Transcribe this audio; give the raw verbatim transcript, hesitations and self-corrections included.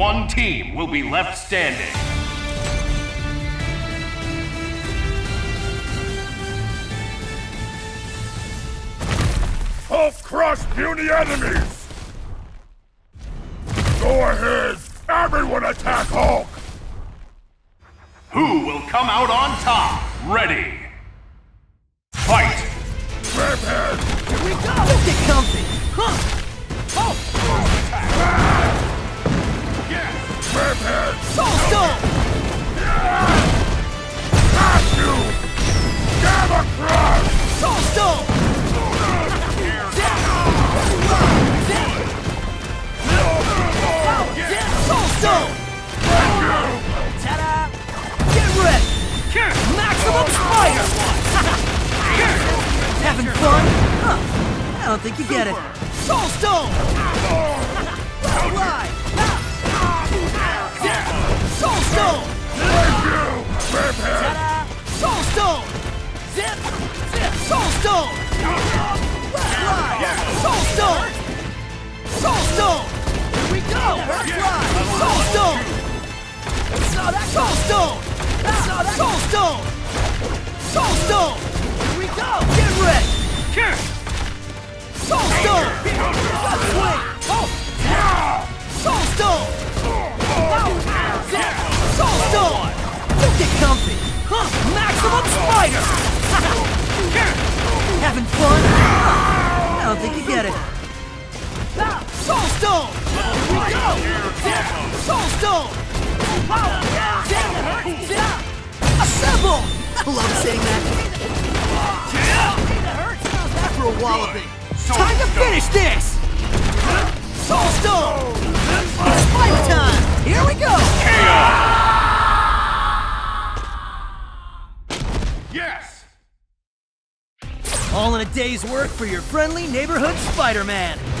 one team will be left standing. Hulk crushed puny enemies! Go ahead! Everyone attack Hulk! Who will come out on top? Ready! Fight! Grab hands! Here we go! Let's get comfy! Huh! Hulk! Hulk attack! Ah! Yes! Grab hands! Soul Stone! Yeah! Got you! Grab a crush! Soul Stone! Soul Stone! Ta-da! Get ready! Here. Maximum fire! Having fun? Huh. I don't think you Super. Get it. Soul Stone! Alright! Soul Stone! Ta-da! Soul Stone! Zip! Zip! Soul Stone! Soul Stone! Soul Stone! Here we go! That's right! Soul Stone! Soul Stone! Soul Stone! Soul Stone! Here we go! Get ready! Here! Soul Stone! Let's swing! Soul Stone! Soul Stone! Don't get comfy! Huh? Maximum Spider! Having fun? I don't think you get it. Soul Stone! Here we go! Soul Stone! Assemble! I love saying that. After a walloping, time to finish this! Soul Stone! It's fight time! Here we go! Yes! All in a day's work for your friendly neighborhood Spider-Man!